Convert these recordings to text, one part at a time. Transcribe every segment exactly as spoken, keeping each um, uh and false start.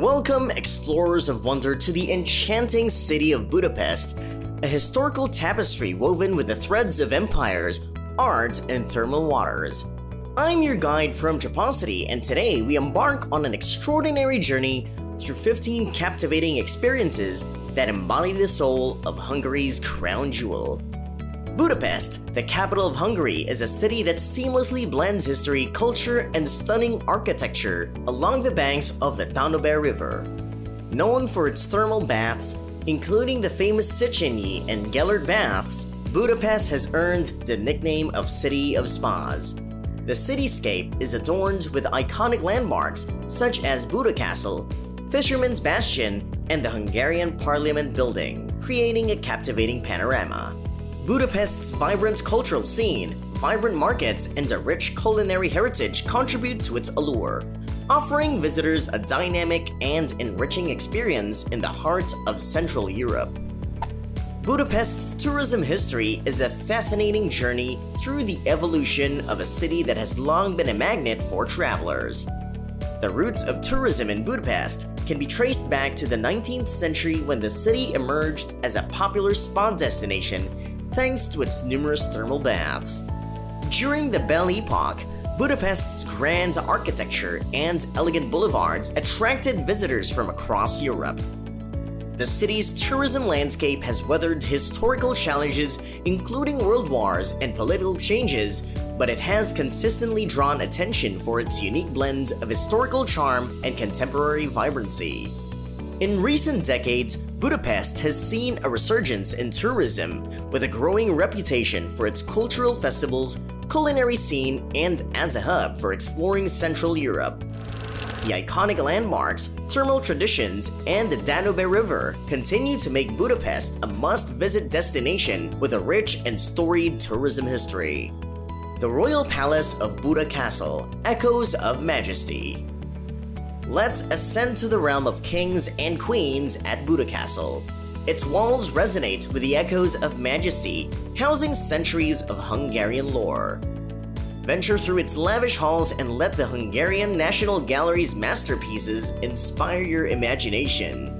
Welcome, explorers of wonder, to the enchanting city of Budapest, a historical tapestry woven with the threads of empires, art, and thermal waters. I'm your guide from Tripocity, and today we embark on an extraordinary journey through fifteen captivating experiences that embody the soul of Hungary's crown jewel. Budapest, the capital of Hungary, is a city that seamlessly blends history, culture, and stunning architecture along the banks of the Danube River. Known for its thermal baths, including the famous Széchenyi and Gellért baths, Budapest has earned the nickname of City of Spas. The cityscape is adorned with iconic landmarks such as Buda Castle, Fisherman's Bastion, and the Hungarian Parliament Building, creating a captivating panorama. Budapest's vibrant cultural scene, vibrant markets, and a rich culinary heritage contribute to its allure, offering visitors a dynamic and enriching experience in the heart of Central Europe. Budapest's tourism history is a fascinating journey through the evolution of a city that has long been a magnet for travelers. The roots of tourism in Budapest can be traced back to the nineteenth century, when the city emerged as a popular spa destination thanks to its numerous thermal baths. During the Belle Epoque, Budapest's grand architecture and elegant boulevards attracted visitors from across Europe. The city's tourism landscape has weathered historical challenges, including world wars and political changes, but it has consistently drawn attention for its unique blend of historical charm and contemporary vibrancy. In recent decades, Budapest has seen a resurgence in tourism, with a growing reputation for its cultural festivals, culinary scene, and as a hub for exploring Central Europe. The iconic landmarks, thermal traditions, and the Danube River continue to make Budapest a must-visit destination with a rich and storied tourism history. The Royal Palace of Buda Castle echoes of majesty. Let's ascend to the realm of kings and queens at Buda Castle. Its walls resonate with the echoes of majesty, housing centuries of Hungarian lore. Venture through its lavish halls and let the Hungarian National Gallery's masterpieces inspire your imagination.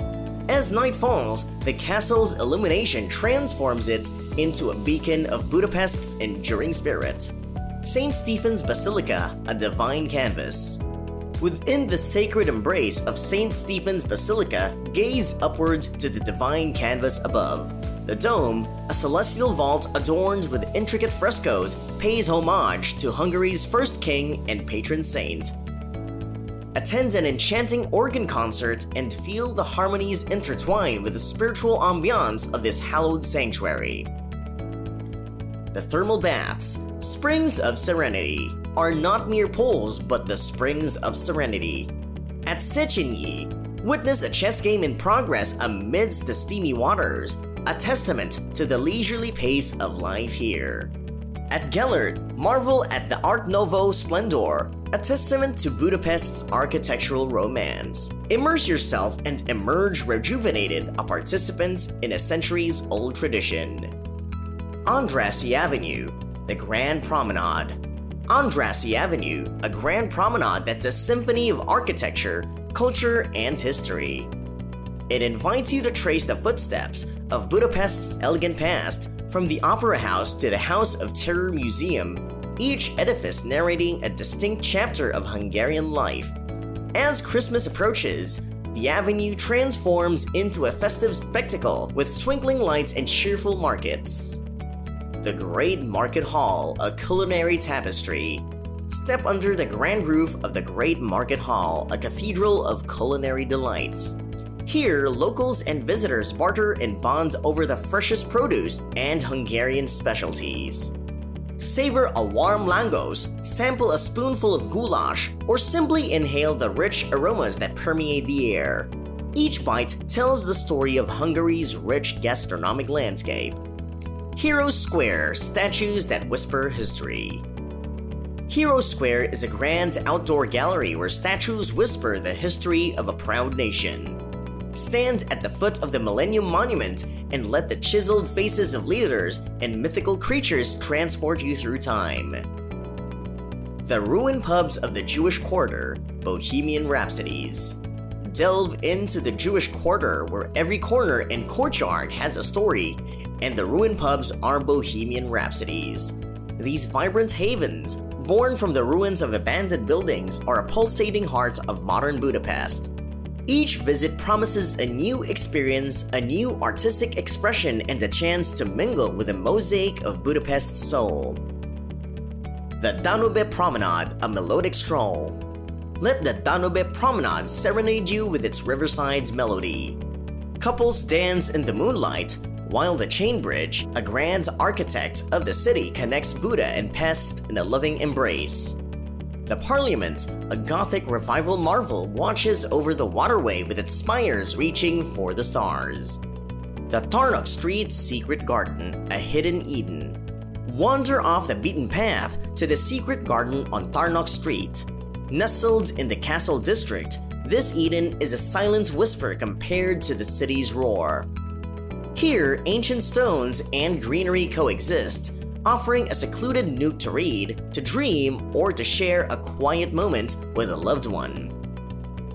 As night falls, the castle's illumination transforms it into a beacon of Budapest's enduring spirit. Saint Stephen's Basilica, a divine canvas. Within the sacred embrace of Saint Stephen's Basilica, gaze upward to the divine canvas above. The dome, a celestial vault adorned with intricate frescoes, pays homage to Hungary's first king and patron saint. Attend an enchanting organ concert and feel the harmonies intertwine with the spiritual ambiance of this hallowed sanctuary. The thermal baths, springs of serenity, are not mere pools, but the springs of serenity. At Széchenyi, witness a chess game in progress amidst the steamy waters, a testament to the leisurely pace of life here. At Gellért, marvel at the Art Nouveau splendor, a testament to Budapest's architectural romance. Immerse yourself and emerge rejuvenated, a participant in a centuries-old tradition. Andrássy Avenue, the Grand Promenade. Andrássy Avenue, a grand promenade that's a symphony of architecture, culture, and history. It invites you to trace the footsteps of Budapest's elegant past, from the Opera House to the House of Terror Museum, each edifice narrating a distinct chapter of Hungarian life. As Christmas approaches, the avenue transforms into a festive spectacle with twinkling lights and cheerful markets. The Great Market Hall, a culinary tapestry. Step under the grand roof of the Great Market Hall, a cathedral of culinary delights. Here, locals and visitors barter and bond over the freshest produce and Hungarian specialties. Savor a warm langos, sample a spoonful of goulash, or simply inhale the rich aromas that permeate the air. Each bite tells the story of Hungary's rich gastronomic landscape. Heroes Square, statues that whisper history. Heroes Square is a grand outdoor gallery where statues whisper the history of a proud nation. Stand at the foot of the Millennium Monument and let the chiseled faces of leaders and mythical creatures transport you through time. The ruined pubs of the Jewish Quarter, Bohemian Rhapsodies. Delve into the Jewish Quarter, where every corner and courtyard has a story, and the ruined pubs are bohemian rhapsodies. These vibrant havens, born from the ruins of abandoned buildings, are a pulsating heart of modern Budapest. Each visit promises a new experience, a new artistic expression, and a chance to mingle with a mosaic of Budapest's soul. The Danube Promenade, a melodic stroll. Let the Danube Promenade serenade you with its riverside melody. Couples dance in the moonlight, while the Chain Bridge, a grand architect of the city, connects Buda and Pest in a loving embrace. The Parliament, a Gothic revival marvel, watches over the waterway with its spires reaching for the stars. The Tarnok Street Secret Garden, a hidden Eden. Wander off the beaten path to the secret garden on Tarnok Street. Nestled in the castle district, this Eden is a silent whisper compared to the city's roar. Here, ancient stones and greenery coexist, offering a secluded nook to read, to dream, or to share a quiet moment with a loved one.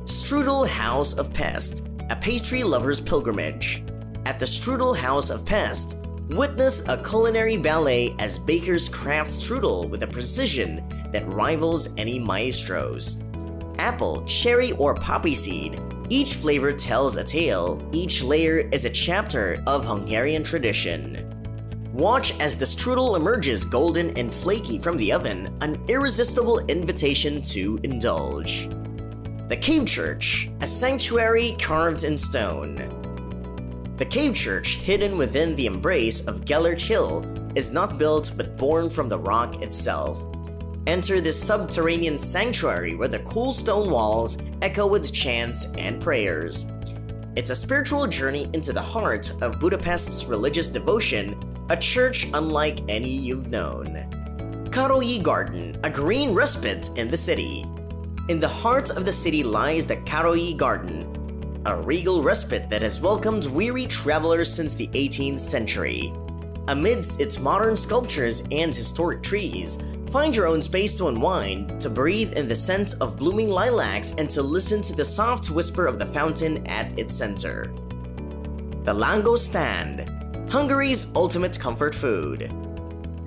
Strudel House of Pest, a pastry lover's pilgrimage. At the Strudel House of Pest, witness a culinary ballet as bakers craft strudel with a precision that rivals any maestro's. Apple, cherry, or poppy seed, each flavor tells a tale, each layer is a chapter of Hungarian tradition. Watch as the strudel emerges golden and flaky from the oven, an irresistible invitation to indulge. The Cave Church, a sanctuary carved in stone. The Cave Church, hidden within the embrace of Gellért Hill, is not built but born from the rock itself. Enter this subterranean sanctuary where the cool stone walls echo with chants and prayers. It's a spiritual journey into the heart of Budapest's religious devotion, a church unlike any you've known. Károlyi Garden, a green respite in the city. In the heart of the city lies the Károlyi Garden, a regal respite that has welcomed weary travelers since the eighteenth century. Amidst its modern sculptures and historic trees, find your own space to unwind, to breathe in the scent of blooming lilacs, and to listen to the soft whisper of the fountain at its center. The Langos stand, Hungary's ultimate comfort food.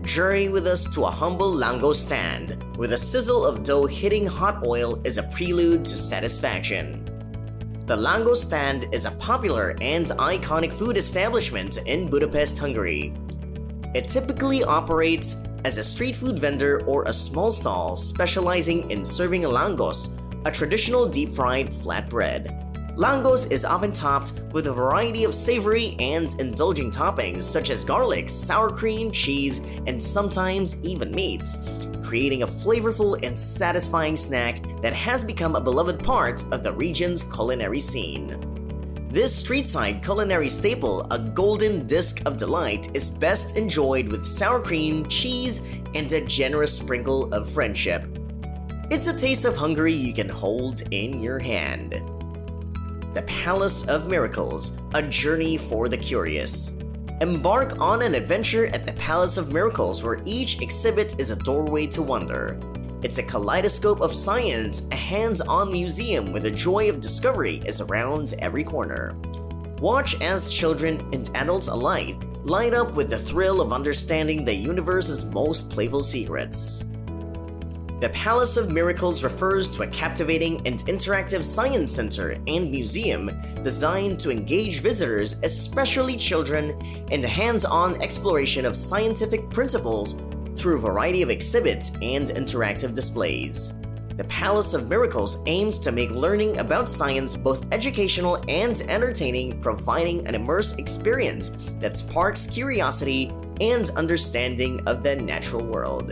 Journey with us to a humble langos stand, where the sizzle of dough hitting hot oil is a prelude to satisfaction. The Langos stand is a popular and iconic food establishment in Budapest, Hungary. It typically operates as a street food vendor or a small stall specializing in serving langos, a traditional deep-fried flatbread. Langos is often topped with a variety of savory and indulging toppings such as garlic, sour cream, cheese, and sometimes even meats, creating a flavorful and satisfying snack that has become a beloved part of the region's culinary scene. This streetside culinary staple, a golden disc of delight, is best enjoyed with sour cream, cheese, and a generous sprinkle of friendship. It's a taste of Hungary you can hold in your hand. The Palace of Miracles, a journey for the curious. Embark on an adventure at the Palace of Miracles, where each exhibit is a doorway to wonder. It's a kaleidoscope of science, a hands-on museum where the joy of discovery is around every corner. Watch as children and adults alike light up with the thrill of understanding the universe's most playful secrets. The Palace of Miracles refers to a captivating and interactive science center and museum designed to engage visitors, especially children, in the hands-on exploration of scientific principles through a variety of exhibits and interactive displays. The Palace of Miracles aims to make learning about science both educational and entertaining, providing an immersive experience that sparks curiosity and understanding of the natural world.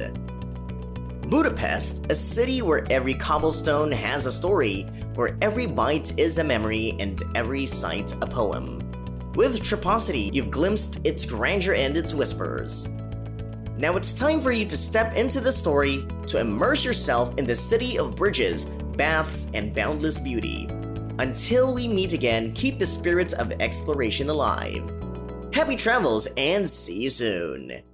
Budapest, a city where every cobblestone has a story, where every bite is a memory and every sight a poem. With Tripocity, you've glimpsed its grandeur and its whispers. Now it's time for you to step into the story, to immerse yourself in the city of bridges, baths, and boundless beauty. Until we meet again, keep the spirit of exploration alive. Happy travels and see you soon!